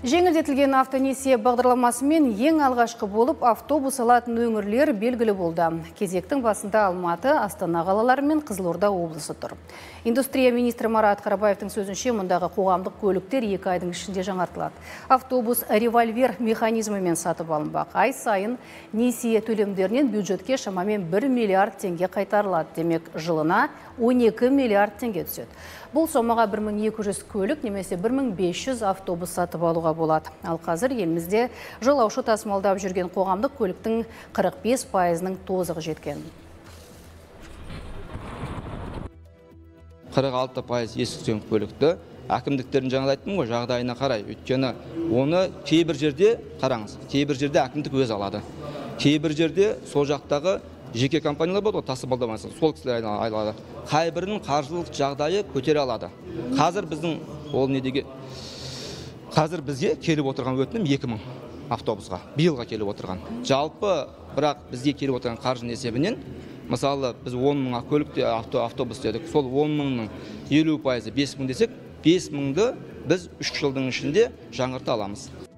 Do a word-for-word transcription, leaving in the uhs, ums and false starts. Жеңілдетілген автонесие бағдарламасымен ең алғашқы болып автобус алатын өңірлер белгілі болды. Кезектің басында Алматы, Астана қалалары мен Қызылорда облысы тұр. Индустрия министрі Марат Қарабаевтың сөзінше, мұндағы қоғамдық көліктер екі айдың ішінде жаңартылады. Автобус револьвер механизмімен сатып алынбақ. Ай сайын несие төлемдерінен бюджетке шамамен бір миллиард теңге қайтарылады. Демек, жылына он екі миллиард теңге түседі. Бұл сомаға бір мың екі жүз көлік немесе бір мың бес жүз автобус сатып алуға болады. Ал қазір елімізде жолаушы тасымалдап жүрген қоғамдық көліктің қырық бес пайызының тозығы жеткен. қырық алты пайыз ескірген көлікті әкімдіктерін жаңалайтын ғой, жағдайына қарай. Өйткені оны кейбір жерде қараңыз, кейбір жерде әкімдік өз алады. Кейбір жерде сол жақтағы жеке компаниялар болады, тасымалдамасы. Сол кісілер айналады. Қайбірінің қаржылық жағдайы көтере алады. Қазір біздің ол не деген Қазір бізге келіп отырған өтінім екі мың автобусқа, биылға келіп отырған. Жалпы, бірақ бізге келіп отырған қаржының есебінен, мысалы, біз он мыңға көлікте автобус дедік, сол он мыңның елу пайызы бес мың десек, бес мыңды біз үш жылдың ішінде жаңғырта аламыз.